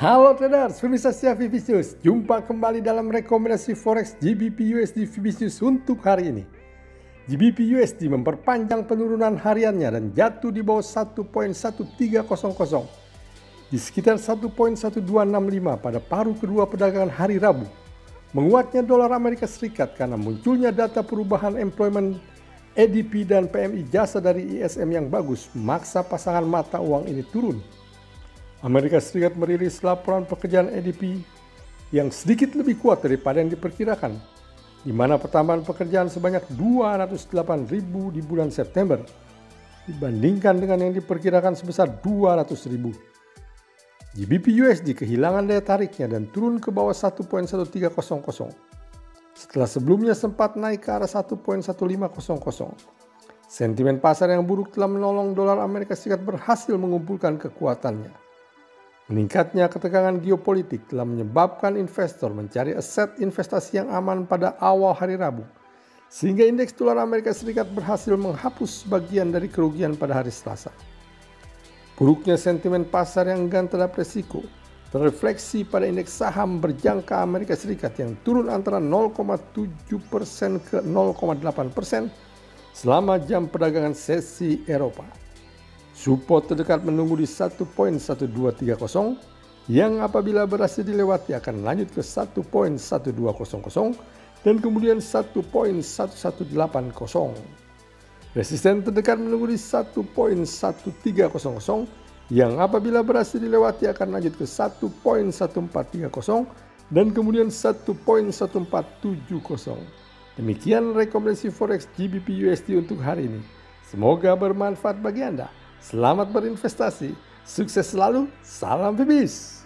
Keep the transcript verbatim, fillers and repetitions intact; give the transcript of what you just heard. Halo traders, pemirsa setia Vibiznews. Jumpa kembali dalam rekomendasi forex G B P U S D Vibiznews untuk hari ini. G B P U S D memperpanjang penurunan hariannya dan jatuh di bawah satu koma satu tiga nol nol di sekitar satu koma satu dua enam lima pada paruh kedua perdagangan hari Rabu. Menguatnya dolar Amerika Serikat karena munculnya data perubahan employment A D P dan P M I jasa dari I S M yang bagus, maksa pasangan mata uang ini turun. Amerika Serikat merilis laporan pekerjaan A D P yang sedikit lebih kuat daripada yang diperkirakan, di mana pertambahan pekerjaan sebanyak dua ratus delapan ribu di bulan September dibandingkan dengan yang diperkirakan sebesar dua ratus ribu. G B P U S D kehilangan daya tariknya dan turun ke bawah satu koma satu tiga nol nol setelah sebelumnya sempat naik ke arah satu koma satu lima nol nol. Sentimen pasar yang buruk telah menolong dolar Amerika Serikat berhasil mengumpulkan kekuatannya. Meningkatnya ketegangan geopolitik telah menyebabkan investor mencari aset investasi yang aman pada awal hari Rabu, sehingga indeks dolar Amerika Serikat berhasil menghapus sebagian dari kerugian pada hari Selasa. Buruknya sentimen pasar yang enggan terhadap risiko terrefleksi pada indeks saham berjangka Amerika Serikat yang turun antara nol koma tujuh persen ke nol koma delapan persen selama jam perdagangan sesi Eropa. Support terdekat menunggu di satu koma satu dua tiga nol yang apabila berhasil dilewati akan lanjut ke satu koma satu dua nol nol dan kemudian satu koma satu satu delapan nol. Resisten terdekat menunggu di satu koma satu tiga nol nol yang apabila berhasil dilewati akan lanjut ke satu koma satu empat tiga nol dan kemudian satu koma satu empat tujuh nol. Demikian rekomendasi forex G B P U S D untuk hari ini. Semoga bermanfaat bagi Anda. Selamat berinvestasi, sukses selalu, salam Vibis.